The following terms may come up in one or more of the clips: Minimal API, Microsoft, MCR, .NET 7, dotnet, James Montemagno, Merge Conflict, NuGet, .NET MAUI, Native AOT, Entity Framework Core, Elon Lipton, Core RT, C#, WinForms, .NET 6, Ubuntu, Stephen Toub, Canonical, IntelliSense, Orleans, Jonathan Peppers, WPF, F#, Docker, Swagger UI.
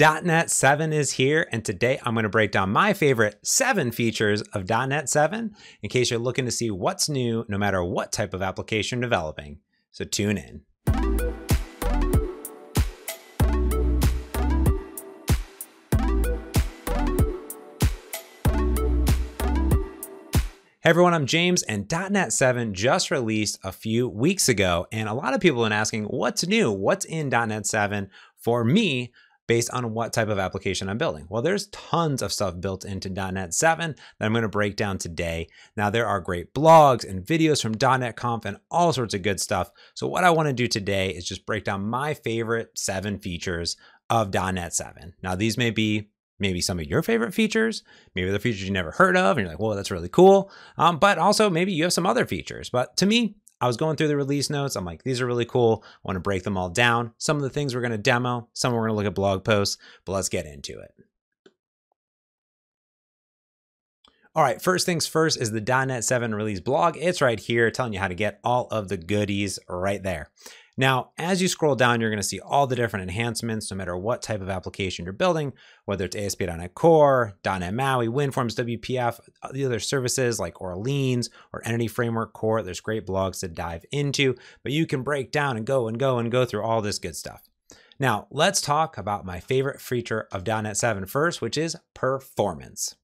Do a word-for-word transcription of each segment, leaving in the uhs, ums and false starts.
dot NET seven is here, and today I'm going to break down my favorite seven features of dot NET seven in case you're looking to see what's new no matter what type of application you're developing. So tune in. Hey everyone, I'm James, and dot NET seven just released a few weeks ago, and a lot of people have been asking what's new, what's in dot NET seven for me based on what type of application I'm building. Well, there's tons of stuff built into dot NET seven that I'm going to break down today. Now, there are great blogs and videos from dot NET Conf and all sorts of good stuff. So what I want to do today is just break down my favorite seven features of dot NET seven. Now, these may be maybe some of your favorite features, maybe the features you never heard of, and you're like, whoa, that's really cool. Um, but also maybe you have some other features. But to me, I was going through the release notes. I'm like, these are really cool. I want to break them all down. Some of the things we're going to demo, some we're going to look at blog posts, but let's get into it. All right, first things first is the dot NET seven release blog. It's right here telling you how to get all of the goodies right there. Now, as you scroll down, you're going to see all the different enhancements, no matter what type of application you're building, whether it's A S P dot NET Core, dot NET MAUI, WinForms, W P F, the other services like Orleans or Entity Framework Core. There's great blogs to dive into, but you can break down and go and go and go through all this good stuff. Now, let's talk about my favorite feature of dot NET seven first, which is performance.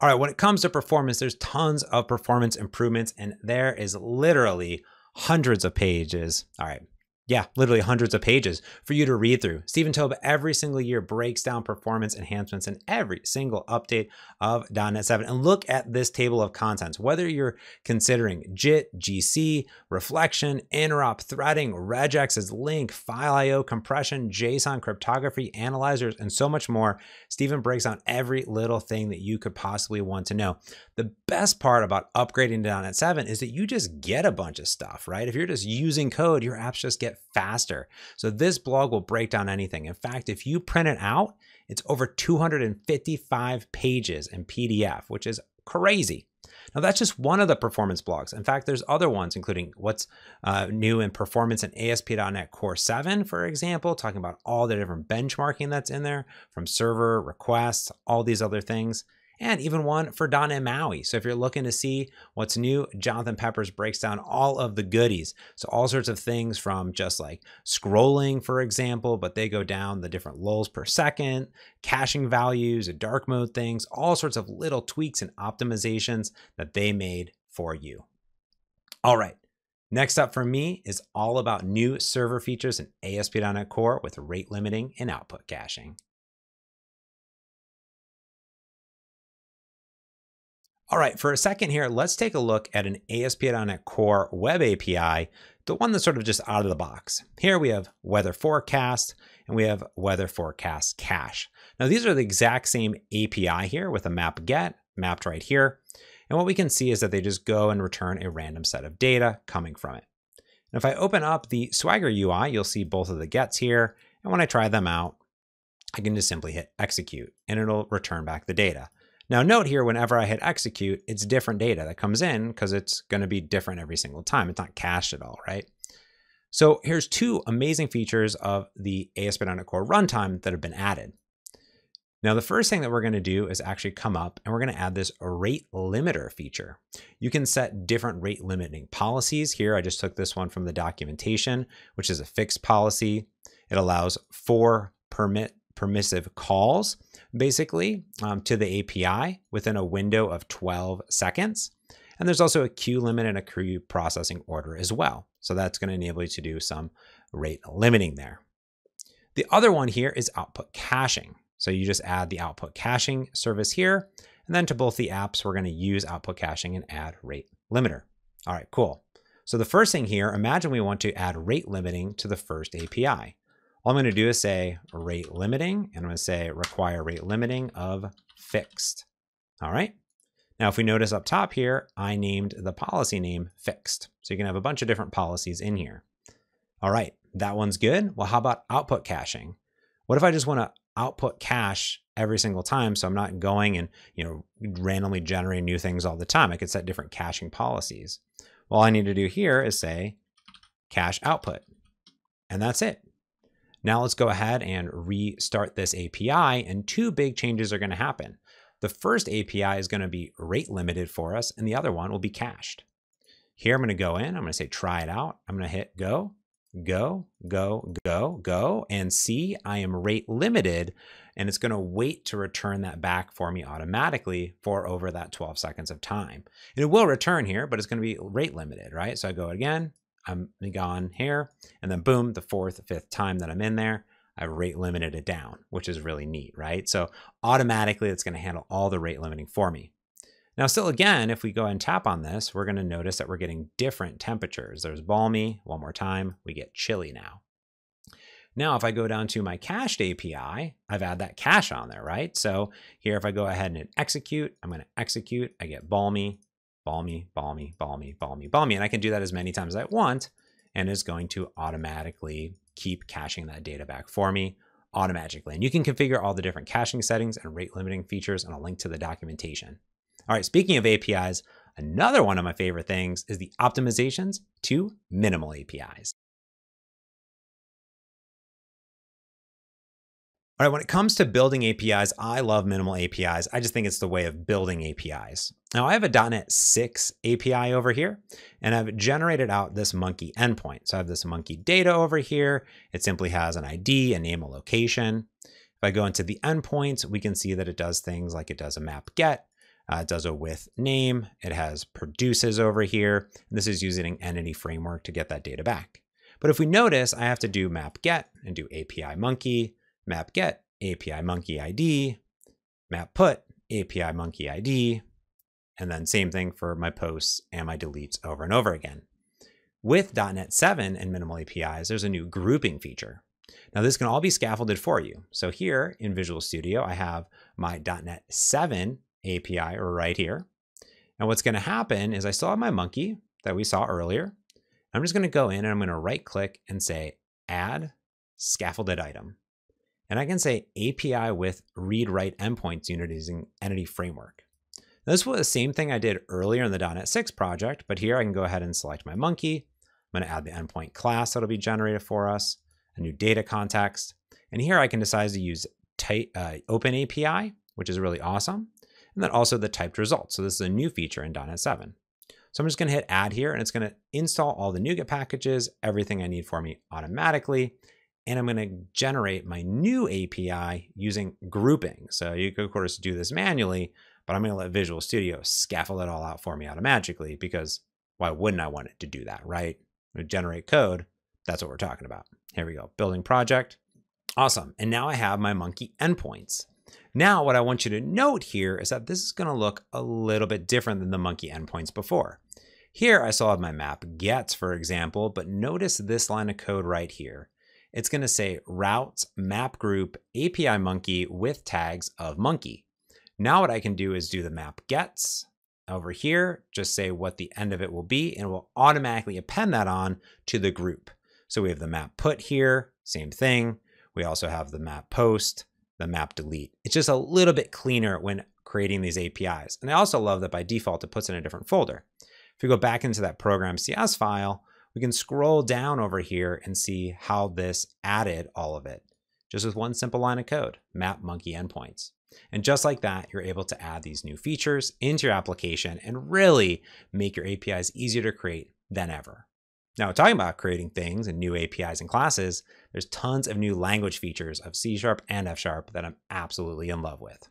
All right, when it comes to performance, there's tons of performance improvements, and there is literally hundreds of pages. All right. Yeah, literally hundreds of pages for you to read through. Stephen Toub every single year breaks down performance enhancements in every single update of dot NET seven. And look at this table of contents, whether you're considering J I T, G C, reflection, interop, threading, regex as link, file I O, compression, JSON, cryptography, analyzers, and so much more. Stephen breaks down every little thing that you could possibly want to know. The best part about upgrading to dot NET seven is that you just get a bunch of stuff, right? If you're just using code, your apps just get faster. So this blog will break down anything. In fact, if you print it out, it's over two hundred fifty-five pages in P D F, which is crazy. Now that's just one of the performance blogs. In fact, there's other ones, including what's uh, new in performance in A S P dot NET Core seven, for example, talking about all the different benchmarking that's in there, from server requests, all these other things. And even one for .NET MAUI. So if you're looking to see what's new, Jonathan Peppers breaks down all of the goodies. So all sorts of things from just like scrolling, for example, but they go down the different lulls per second, caching values, dark mode things, all sorts of little tweaks and optimizations that they made for you. All right. Next up for me is all about new server features in A S P dot NET Core with rate limiting and output caching. All right, for a second here, let's take a look at an A S P dot NET Core web A P I, the one that's sort of just out of the box. Here we have weather forecast and we have weather forecast cache. Now these are the exact same A P I here with a map get mapped right here. And what we can see is that they just go and return a random set of data coming from it. And if I open up the Swagger U I, you'll see both of the gets here. And when I try them out, I can just simply hit execute and it'll return back the data. Now note here, whenever I hit execute, it's different data that comes in because it's going to be different every single time. It's not cached at all, right? So here's two amazing features of the A S P dot NET Core runtime that have been added. Now the first thing that we're going to do is actually come up and we're going to add this rate limiter feature. You can set different rate limiting policies here. I just took this one from the documentation, which is a fixed policy. It allows four permit permissive calls, basically, um, to the A P I within a window of twelve seconds. And there's also a queue limit and a queue processing order as well. So that's going to enable you to do some rate limiting there. The other one here is output caching. So you just add the output caching service here. And then to both the apps, we're going to use output caching and add rate limiter. All right, cool. So the first thing here, imagine we want to add rate limiting to the first A P I. All I'm going to do is say rate limiting, and I'm going to say require rate limiting of fixed. All right. Now, if we notice up top here, I named the policy name fixed. So you can have a bunch of different policies in here. All right. That one's good. Well, how about output caching? What if I just want to output cache every single time? So I'm not going and, you know, randomly generating new things all the time. I could set different caching policies. Well, all I need to do here is say cache output, and that's it. Now let's go ahead and restart this A P I, and two big changes are going to happen. The first A P I is going to be rate limited for us, and the other one will be cached. Here I'm going to go in, I'm going to say try it out. I'm going to hit go, go, go, go, go, and see, I am rate limited, and it's going to wait to return that back for me automatically for over that twelve seconds of time. And it will return here, but it's going to be rate limited, right? So I go again, I'm gone here, and then boom, the fourth, fifth time that I'm in there, I rate limited it down, which is really neat, right? So automatically it's going to handle all the rate limiting for me. Now, still again, if we go and tap on this, we're going to notice that we're getting different temperatures. There's balmy, one more time, we get chilly now. Now, if I go down to my cached A P I, I've had that cache on there, right? So here, if I go ahead and hit execute, I'm going to execute, I get balmy, balmy, balmy, balmy, balmy, balmy. And I can do that as many times as I want, and it's going to automatically keep caching that data back for me automatically. And you can configure all the different caching settings and rate limiting features, and I'll link to the documentation. All right, speaking of A P Is, another one of my favorite things is the optimizations to minimal A P Is. All right, when it comes to building A P Is, I love minimal A P Is. I just think it's the way of building A P Is. Now I have a dot NET six A P I over here, and I've generated out this monkey endpoint. So I have this monkey data over here. It simply has an I D, a name, a location. If I go into the endpoints, we can see that it does things like it does a map get, uh, it does a with name, it has produces over here. And this is using an entity framework to get that data back. But if we notice, I have to do map get and do A P I monkey, map get, A P I monkey I D, map put, A P I monkey I D, and then same thing for my posts and my deletes over and over again. With dot NET seven and minimal A P Is, there's a new grouping feature. Now this can all be scaffolded for you. So here in Visual Studio, I have my dot NET seven A P I right here. And what's gonna happen is I still have my monkey that we saw earlier. I'm just gonna go in and I'm gonna right click and say, add scaffolded item. And I can say A P I with read-write endpoints unit using Entity Framework. Now, this was the same thing I did earlier in the dot NET six project, but here I can go ahead and select my monkey. I'm gonna add the endpoint class that'll be generated for us, a new data context. And here I can decide to use type, uh, open A P I, which is really awesome. And then also the typed results. So this is a new feature in dot NET seven. So I'm just gonna hit add here, and it's gonna install all the NuGet packages, everything I need for me automatically. And I'm going to generate my new A P I using grouping. So you could, of course, do this manually, but I'm going to let Visual Studio scaffold it all out for me automatically, because why wouldn't I want it to do that, right? We generate code. That's what we're talking about. Here we go. Building project. Awesome. And now I have my monkey endpoints. Now, what I want you to note here is that this is going to look a little bit different than the monkey endpoints before. Here, I still have my map gets, for example, but notice this line of code right here. It's going to say routes map group A P I monkey with tags of monkey. Now what I can do is do the map gets over here, just say what the end of it will be, and we'll automatically append that on to the group. So we have the map put here, same thing. We also have the map post, the map delete. It's just a little bit cleaner when creating these A P Is. And I also love that by default, it puts in a different folder. If we go back into that program C S file, we can scroll down over here and see how this added all of it, just with one simple line of code, map monkey endpoints. And just like that, you're able to add these new features into your application and really make your A P Is easier to create than ever. Now, talking about creating things and new A P Is and classes, there's tons of new language features of C sharp and F sharp that I'm absolutely in love with.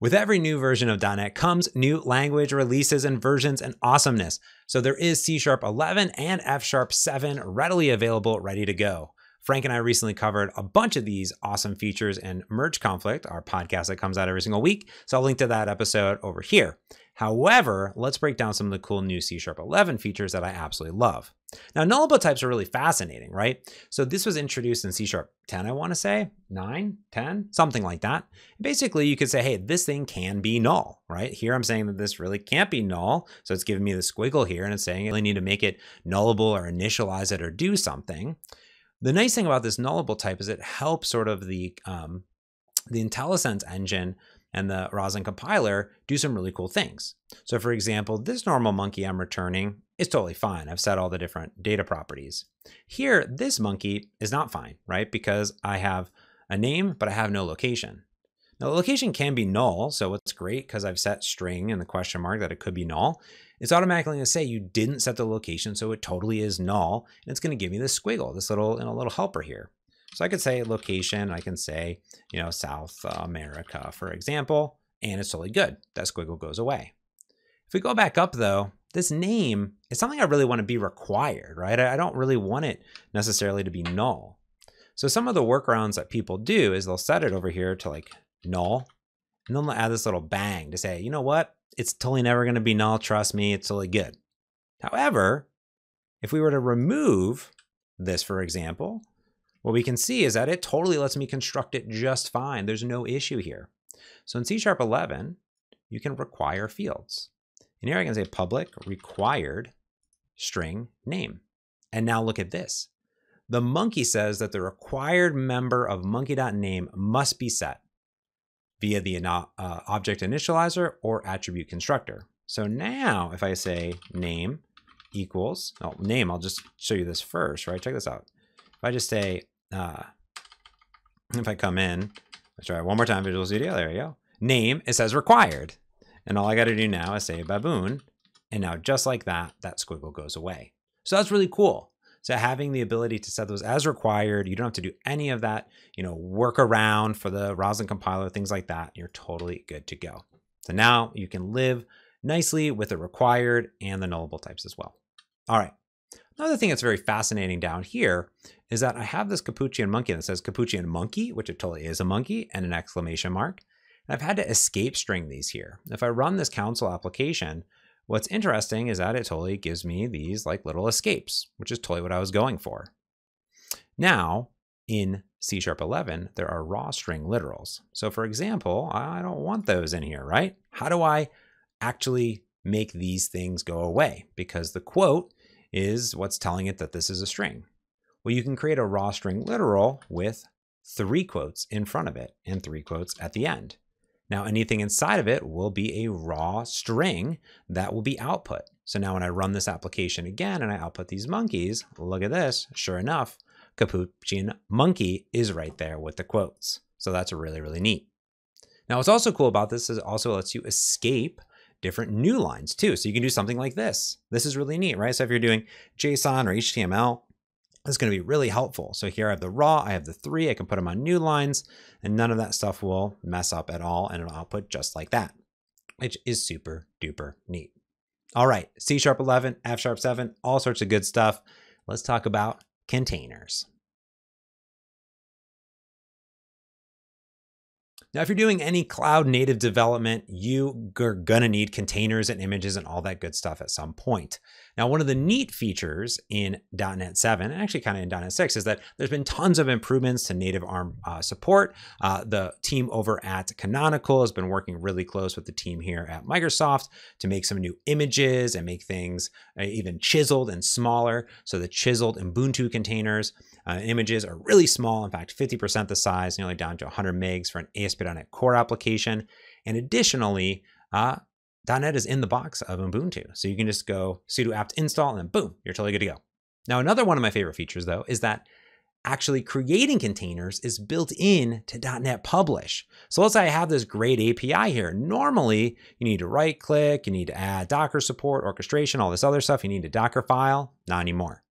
With every new version of dot NET comes new language releases and versions and awesomeness. So there is C sharp eleven and F sharp seven readily available, ready to go. Frank and I recently covered a bunch of these awesome features in Merge Conflict, our podcast that comes out every single week. So I'll link to that episode over here. However, let's break down some of the cool new C sharp eleven features that I absolutely love. Now, nullable types are really fascinating, right? So this was introduced in C sharp ten, I want to say, nine, ten, something like that. Basically, you could say, hey, this thing can be null, right? Here I'm saying that this really can't be null. So it's giving me the squiggle here, and it's saying I really need to make it nullable or initialize it or do something. The nice thing about this nullable type is it helps sort of the, um, the IntelliSense engine and the Roslyn compiler do some really cool things. So for example, this normal monkey I'm returning It's totally fine. I've set all the different data properties. Here, this monkey is not fine, right? Because I have a name, but I have no location. Now the location can be null, so what's great, because I've set string and the question mark that it could be null, it's automatically gonna say you didn't set the location, so it totally is null, and it's gonna give me this squiggle, this little, and a little helper here. So I could say location, I can say, you know, South America, for example, and it's totally good. That squiggle goes away. If we go back up though, this name is something I really want to be required, right? I don't really want it necessarily to be null. So some of the workarounds that people do is they'll set it over here to like null, and then they'll add this little bang to say, you know what? It's totally never going to be null. Trust me, it's totally good. However, if we were to remove this, for example, what we can see is that it totally lets me construct it just fine. There's no issue here. So in C sharp eleven, you can require fields. And here I can say public required string name. And now look at this. The monkey says that the required member of monkey.name must be set via the uh, object initializer or attribute constructor. So now if I say name equals, oh, name, I'll just show you this first, right? Check this out. If I just say, uh, if I come in, let's try it one more time, Visual Studio, there we go. Name, it says required. And all I got to do now is say baboon. And now just like that, that squiggle goes away. So that's really cool. So having the ability to set those as required, you don't have to do any of that, you know, work around for the Roslyn compiler, things like that. You're totally good to go. So now you can live nicely with the required and the nullable types as well. All right. Another thing that's very fascinating down here is that I have this Capuchin monkey that says Capuchin monkey, which it totally is a monkey and an exclamation mark. I've had to escape string these here. If I run this console application, what's interesting is that it totally gives me these like little escapes, which is totally what I was going for. Now in C sharp eleven, there are raw string literals. So for example, I don't want those in here, right? How do I actually make these things go away? Because the quote is what's telling it that this is a string. Well, you can create a raw string literal with three quotes in front of it and three quotes at the end. Now anything inside of it will be a raw string that will be output. So now when I run this application again and I output these monkeys, look at this, sure enough, Capuchin monkey is right there with the quotes. So that's really, really neat. Now what's also cool about this is it also lets you escape different new lines too. So you can do something like this. This is really neat, right? So if you're doing JSON or H T M L, it's going to be really helpful. So here I have the raw, I have the three, I can put them on new lines and none of that stuff will mess up at all. And it'll output just like that, which is super duper neat. All right. C sharp eleven, F sharp seven, all sorts of good stuff. Let's talk about containers. Now, if you're doing any cloud native development, you are gonna need containers and images and all that good stuff at some point. Now, one of the neat features in dot NET seven, and actually kind of in dot NET six, is that there's been tons of improvements to native A R M uh, support. Uh, the team over at Canonical has been working really close with the team here at Microsoft to make some new images and make things uh, even chiseled and smaller. So the chiseled Ubuntu containers, uh, images are really small. In fact, fifty percent the size, nearly down to one hundred megs for an A S P dot NET Core application. And additionally, uh, .NET is in the box of Ubuntu. So you can just go sudo apt install and then boom, you're totally good to go. Now, another one of my favorite features though, is that actually creating containers is built in to .NET Publish. So let's say I have this great A P I here. Normally you need to right click, you need to add Docker support, orchestration, all this other stuff. You need a Docker file, not anymore.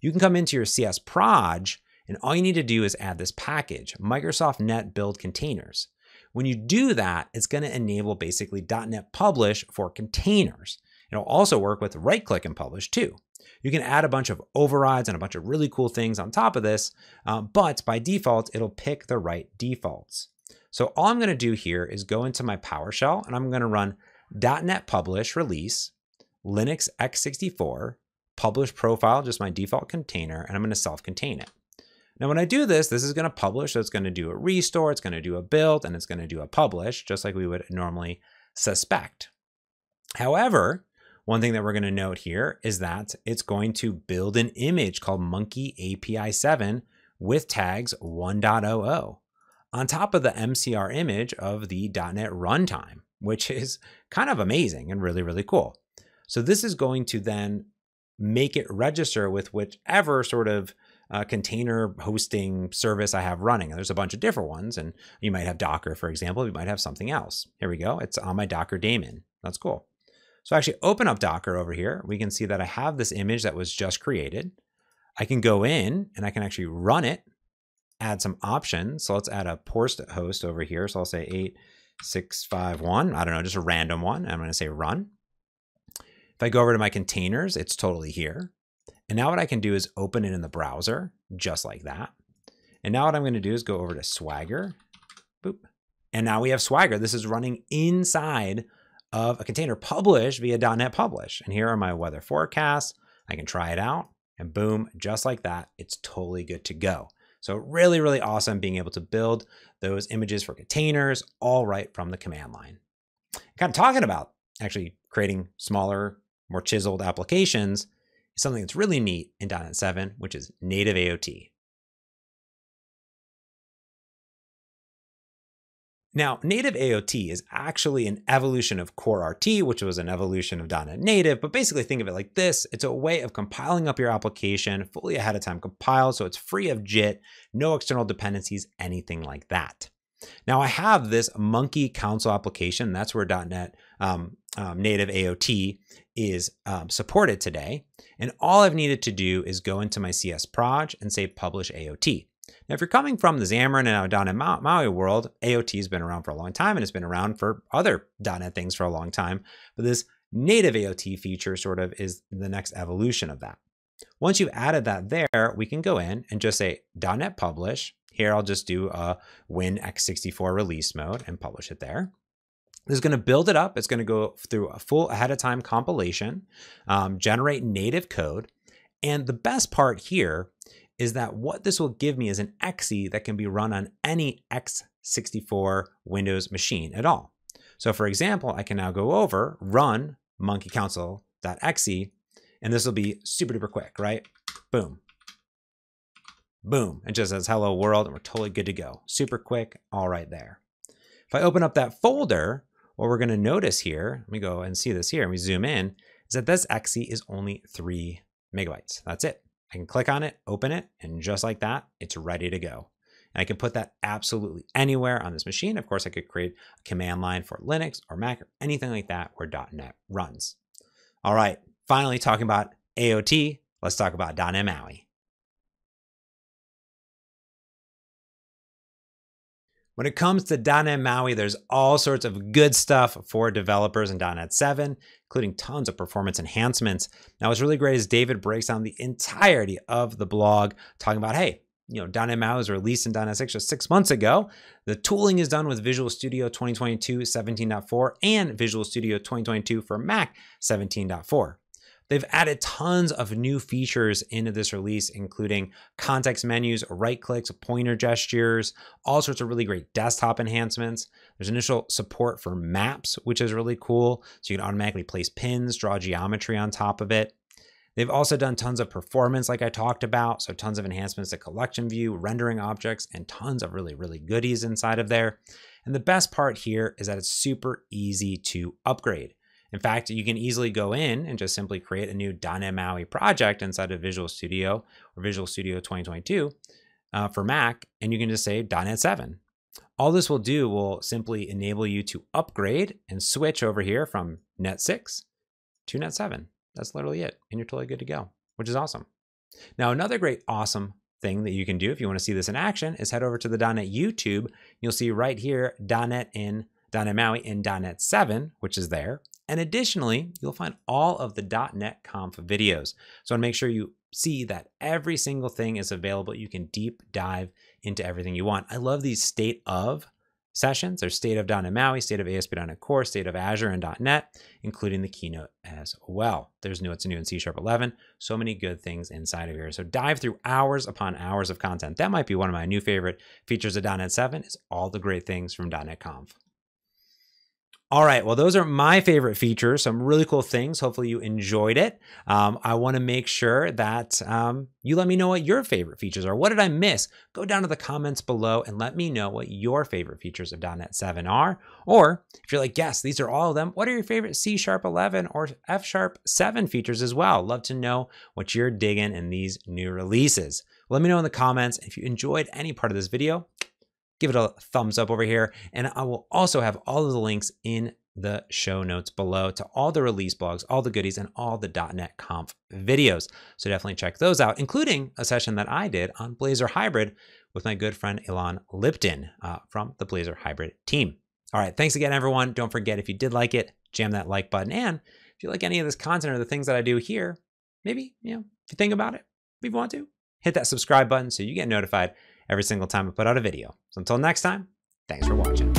You can come into your C S proj and all you need to do is add this package, Microsoft dot NET Build Containers. When you do that, it's going to enable basically .NET Publish for containers. It'll also work with right click and publish too. You can add a bunch of overrides and a bunch of really cool things on top of this, uh, but by default, it'll pick the right defaults. So all I'm going to do here is go into my PowerShell and I'm going to run .NET Publish release Linux x sixty-four publish profile, just my default container, and I'm going to self-contain it. Now, when I do this, this is going to publish. So it's going to do a restore, it's going to do a build, and it's going to do a publish, just like we would normally suspect. However, one thing that we're going to note here is that it's going to build an image called monkey A P I seven with tags one point zero zero on top of the M C R image of the .NET runtime, which is kind of amazing and really, really cool. So this is going to then make it register with whichever sort of uh, container hosting service I have running. And there's a bunch of different ones, and you might have Docker, for example, you might have something else. Here we go, it's on my Docker daemon, that's cool. So I actually open up Docker over here. We can see that I have this image that was just created. I can go in and I can actually run it, add some options. So let's add a port host over here. So I'll say eight six five one, I don't know, just a random one. I'm gonna say run. If I go over to my containers, it's totally here. And now what I can do is open it in the browser, just like that. And now what I'm gonna do is go over to Swagger, boop. And now we have Swagger. This is running inside of a container published via .NET Publish. And here are my weather forecasts. I can try it out and boom, just like that, it's totally good to go. So really, really awesome being able to build those images for containers all right from the command line. Kind of talking about actually creating smaller, more chiseled applications is something that's really neat in dot NET seven, which is native A O T. Now, native A O T is actually an evolution of Core R T, which was an evolution of .NET Native, but basically think of it like this. It's a way of compiling up your application, fully ahead of time compiled, so it's free of J I T, no external dependencies, anything like that. Now I have this monkey console application. That's where .NET um, um, native A O T is um, supported today. And all I've needed to do is go into my C S proj and say publish A O T. Now, if you're coming from the Xamarin and .NET MAUI world, A O T has been around for a long time and it's been around for other .NET things for a long time, but this native A O T feature sort of is the next evolution of that. Once you've added that there, we can go in and just say .NET publish. Here, I'll just do a Win x sixty-four release mode and publish it there. This is going to build it up. It's going to go through a full ahead of time compilation, um, generate native code. And the best part here is that what this will give me is an exe that can be run on any x sixty-four Windows machine at all. So for example, I can now go over, run monkey console.exe, and this will be super duper quick, right? Boom, boom. It just says hello world, and we're totally good to go. Super quick, all right there. If I open up that folder, what we're gonna notice here, let me go and see this here, and we zoom in, is that this exe is only three megabytes, that's it. I can click on it, open it, and just like that, it's ready to go. And I can put that absolutely anywhere on this machine. Of course, I could create a command line for Linux or Mac or anything like that where .NET runs. All right, finally talking about A O T, let's talk about .NET MAUI. When it comes to .NET MAUI, there's all sorts of good stuff for developers in dot NET seven, including tons of performance enhancements. Now, what's really great is David breaks down the entirety of the blog, talking about, hey, you know, .NET MAUI was released in dot NET six just six months ago. The tooling is done with Visual Studio twenty twenty-two seventeen point four and Visual Studio twenty twenty-two for Mac seventeen point four. They've added tons of new features into this release, including context menus, right clicks, pointer gestures, all sorts of really great desktop enhancements. There's initial support for maps, which is really cool. So you can automatically place pins, draw geometry on top of it. They've also done tons of performance, like I talked about. So tons of enhancements to collection view, rendering objects, and tons of really, really goodies inside of there. And the best part here is that it's super easy to upgrade. In fact, you can easily go in and just simply create a new .NET MAUI project inside of Visual Studio or Visual Studio twenty twenty-two uh, for Mac, and you can just say dot NET seven. All this will do will simply enable you to upgrade and switch over here from NET six to NET seven. That's literally it, and you're totally good to go, which is awesome. Now, another great awesome thing that you can do if you want to see this in action is head over to the .NET YouTube. You'll see right here .NET in .NET MAUI in dot NET seven, which is there. And additionally, you'll find all of the .NET Conf videos. So I want to make sure you see that every single thing is available. You can deep dive into everything you want. I love these state of sessions. There's state of .NET MAUI, state of A S P dot NET Core, state of Azure and .NET, including the keynote as well. There's new, it's new in C sharp eleven. So many good things inside of here. So dive through hours upon hours of content. That might be one of my new favorite features of .NET seven is all the great things from .NET Conf. All right, well, those are my favorite features, some really cool things. Hopefully you enjoyed it. Um, I wanna make sure that um, you let me know what your favorite features are. What did I miss? Go down to the comments below and let me know what your favorite features of dot NET seven are. Or if you're like, yes, these are all of them, what are your favorite C sharp eleven or F sharp seven features as well? Love to know what you're digging in these new releases. Let me know in the comments. If you enjoyed any part of this video, give it a thumbs up over here. And I will also have all of the links in the show notes below to all the release blogs, all the goodies, and all the dot NET Conf videos. So definitely check those out, including a session that I did on Blazor Hybrid with my good friend, Elon Lipton uh, from the Blazor Hybrid team. All right, thanks again, everyone. Don't forget, if you did like it, jam that like button. And if you like any of this content or the things that I do here, maybe, you know, if you think about it, if you want to, hit that subscribe button so you get notified every single time I put out a video. So until next time, thanks for watching.